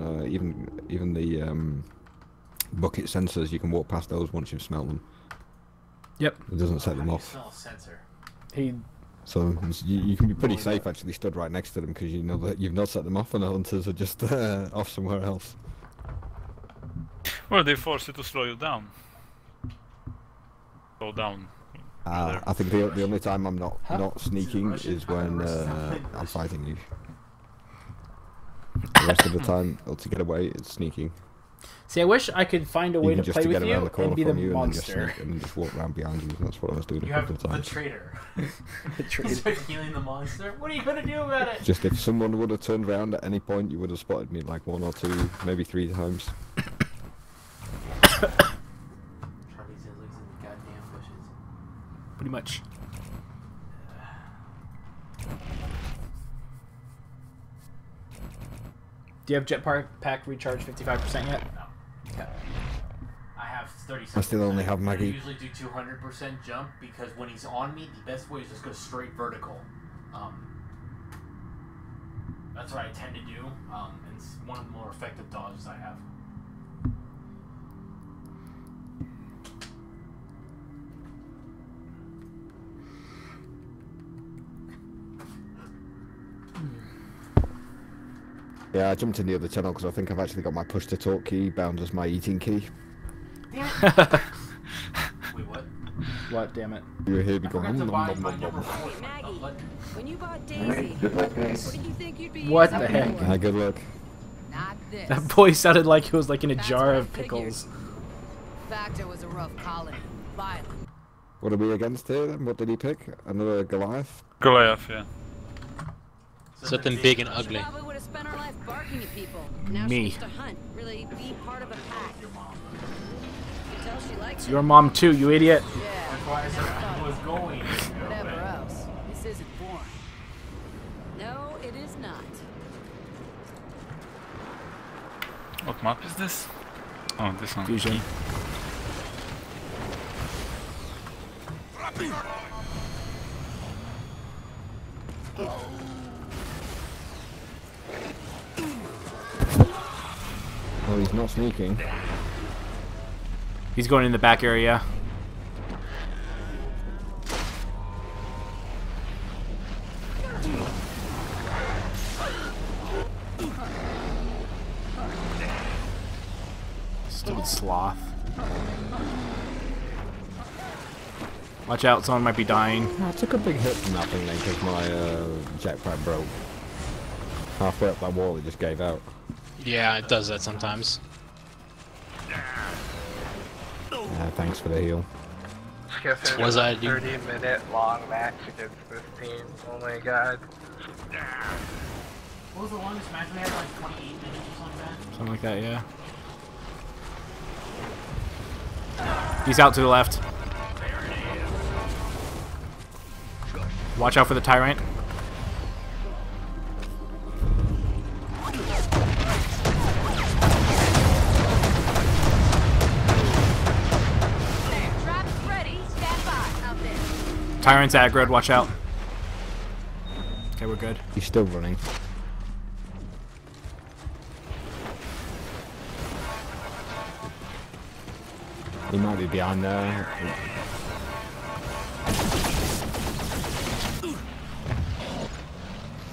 Even the bucket sensors, you can walk past those once you've smelt them. Yep. It doesn't set them off. So you can be pretty safe actually stood right next to them because you know that you've not set them off and the hunters are just off somewhere else. Well, they force you to slow you down. Slow down. I think the only time I'm not sneaking is when I'm fighting you. The rest of the time, or to get away, it's sneaking. See, I wish I could find a way to play with you and be the monster. And just walk around behind you, and that's what I was doing a couple of times. The traitor. The traitor. Start healing the monster. What are you going to do about it? Just if someone would have turned around at any point, you would have spotted me like 1 or 2, maybe 3 times. Pretty much. Do you have Jetpack recharge 55% yet? No. Okay. I have 30%. I still only have Maggie. I usually do 200% jump because when he's on me, the best way is just go straight vertical. That's what I tend to do. It's one of the more effective dodges I have. Yeah, I jumped in the other channel because I think I've actually got my push-to-talk key bound as my eating key. Damn it. Wait, what? What, damn it? You were here going, Maggie, when you bought Daisy, what did you think you'd be using? What the heck? Ah, good luck. Not this. That boy sounded like he was like in a jar of pickles. Factor was a rough colony. Violent. What are we against here then? What did he pick? Another Goliath? Goliath, yeah. Something big and ugly. Spend our life barking at people. Now she wants to hunt, really be part of a pack. Your mom too, you idiot. Yeah, that's why I was going. Whatever else. This isn't boring. No, it is not. What map is this? Oh, this one. Fusion. Oh, he's not sneaking. He's going in the back area. Stupid sloth. Watch out, someone might be dying. I took a big hit from that thing then because my jetpack broke. Halfway up that wall, it just gave out. Yeah, it does that sometimes. Thanks for the heal. Was I 30-minute long match against this team? Oh my god. What was the longest match we had? Like 28 minutes or something like that? Something like that, yeah. He's out to the left. Watch out for the Tyrant. Tyrant's aggroed, watch out. Okay, we're good. He's still running. He might be behind there.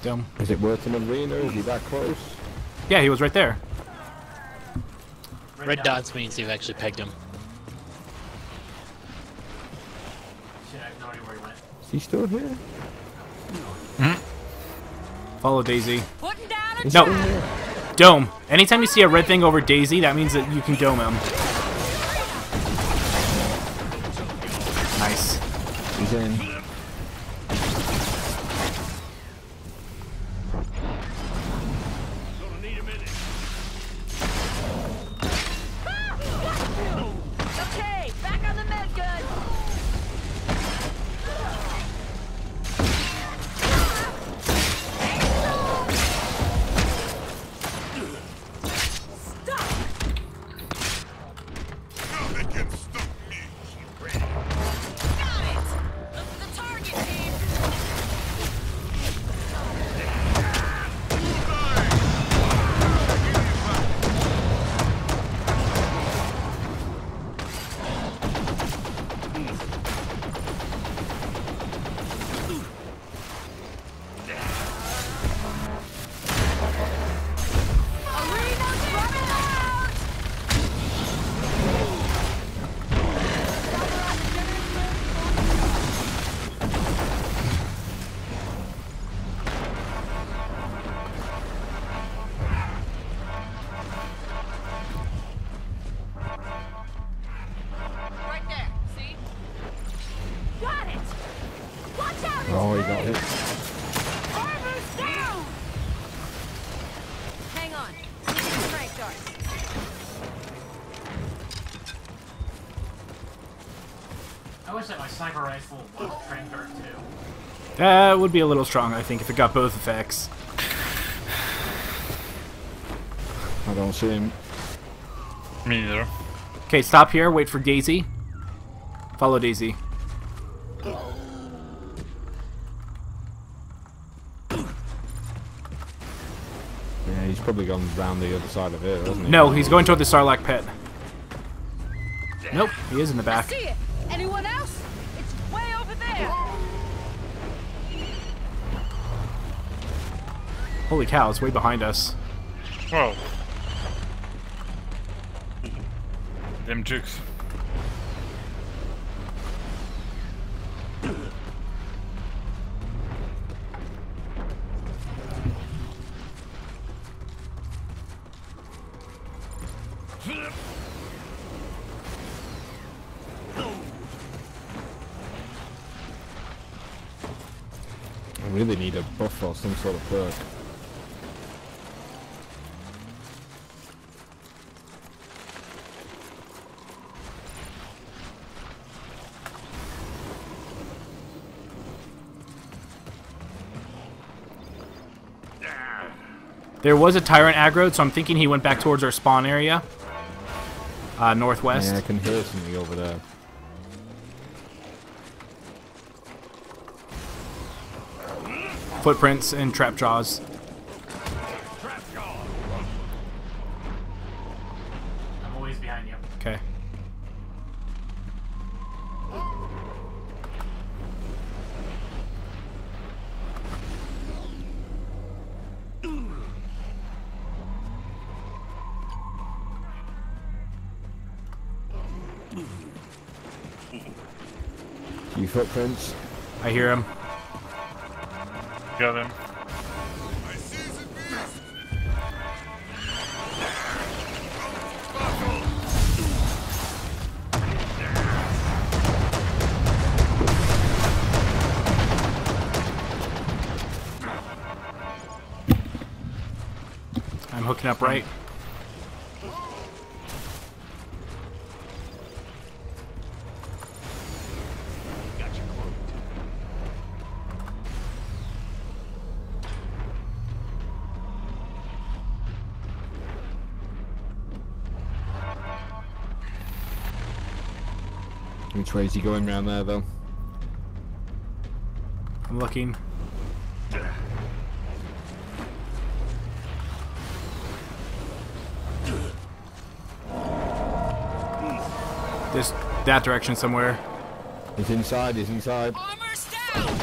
Dumb. Is it worth an arena? Is he that close? Yeah, he was right there. Red dots means they've actually pegged him. He's still here. Follow Daisy. No. Dome. Anytime you see a red thing over Daisy, that means that you can dome him. Nice. He's in. hit. Armor's down! Hang on. We need frag darts. I wish that my sniper rifle would frag dart too. That would be a little strong, I think, if it got both effects. I don't see him. Me neither. Okay, stop here. Wait for Daisy. Follow Daisy. Yeah, he's probably gone round the other side of it, hasn't he? No, he's going toward the Sarlacc pit. Nope, he is in the back. I see it. Anyone else? It's way over there. Holy cow! It's way behind us. Whoa. Them jukes. I really need a buff or some sort of perk. There was a Tyrant aggroed, so I'm thinking he went back towards our spawn area. Northwest. Yeah, I can hear something over there. Footprints and trap jaws. I'm always behind you. Okay. You footprints? I hear him. Got him. I see the beast. I'm hooking up right. Which way is he going around there, though? I'm looking. This, that direction somewhere. He's inside, he's inside. Armor's down!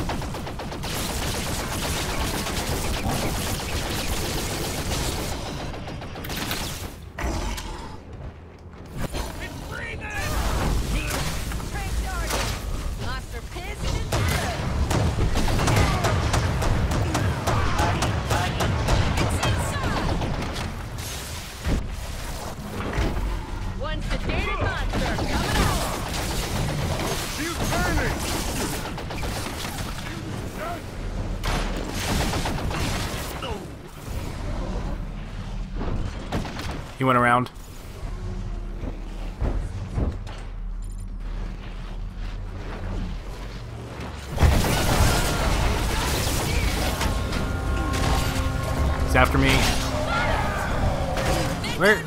He went around. He's after me. Where?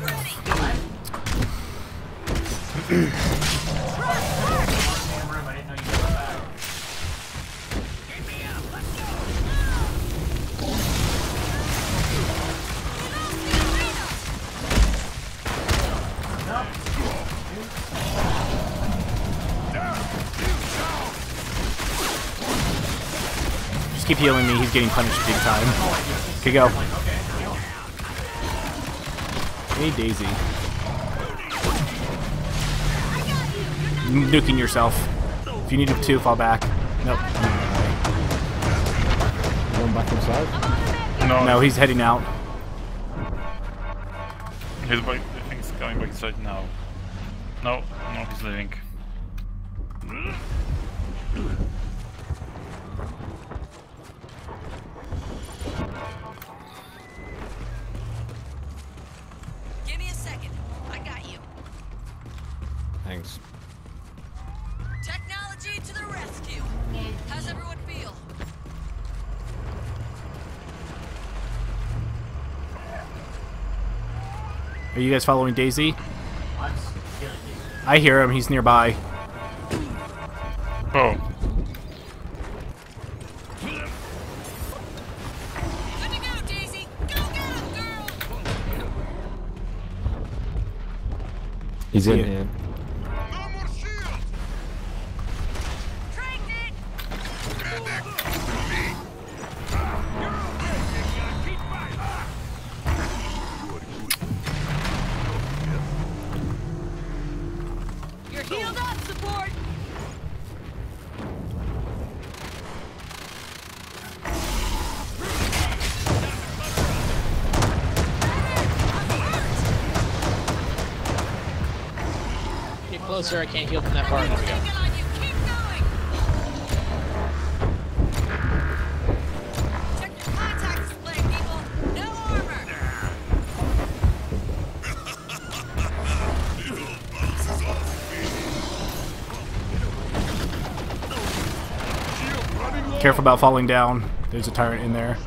Keep healing me, he's getting punished big time. Okay, go. Hey, Daisy. Nuking yourself. If you need to, fall back. Nope. Going back inside? No. No, he's heading out. He's back, I think he's going back inside now. No, no, he's leaving. Thanks. Technology to the rescue. How's everyone feel? Are you guys following Daisy? I hear him. He's nearby. Oh. He's in here. No more shield. Tracked it. Get back to me. You're healed up, support. Closer, I can't heal from that part. There we go. Careful about falling down. There's a tyrant in there.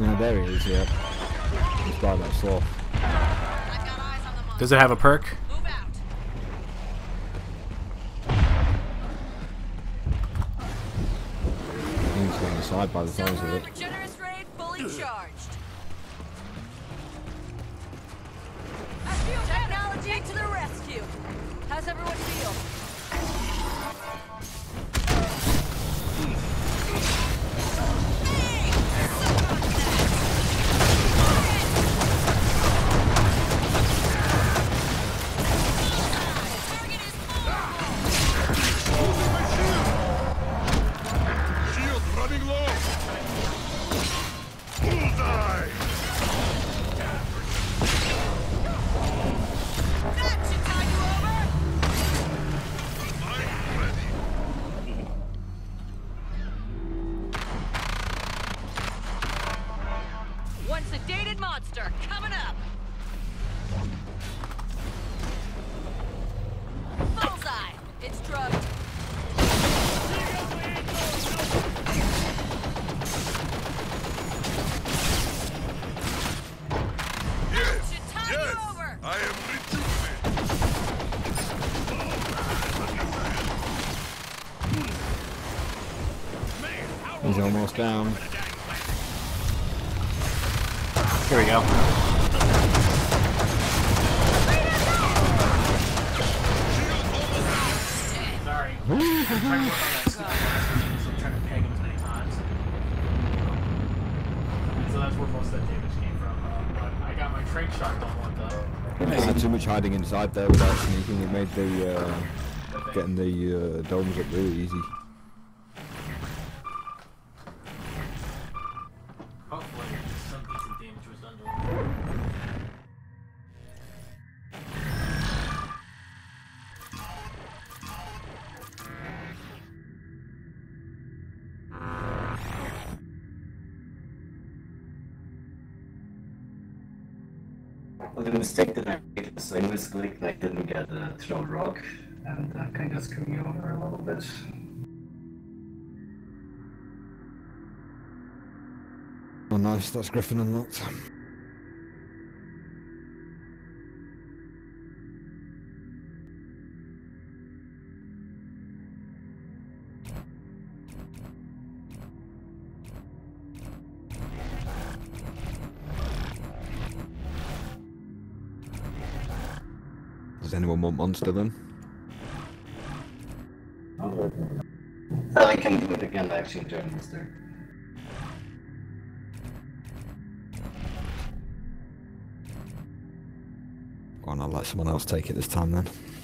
No, there he is, yeah. He's by that sloth. Does it have a perk? Move out. I think he's going to side by the sounds of it. Generous raid fully charged. Technology to the rescue. How's everyone feel? Sedated monster coming up. Bullseye. It's drugged. Yes. Yes. Over. I am rejuvenated. He's almost down. Here we go. Sorry. So that's where most of that damage came from. I got my trick shot on one though. I had too much hiding inside there without sneaking. It made the getting the domes up really easy. The mistake that I made was I misclicked and I didn't get the throw rock, and that kind of screwed me over a little bit. Oh nice, that's Griffin unlocked. Does anyone want monster then? I can do it again, I actually enjoyed monster. Go on, I'll let someone else take it this time then.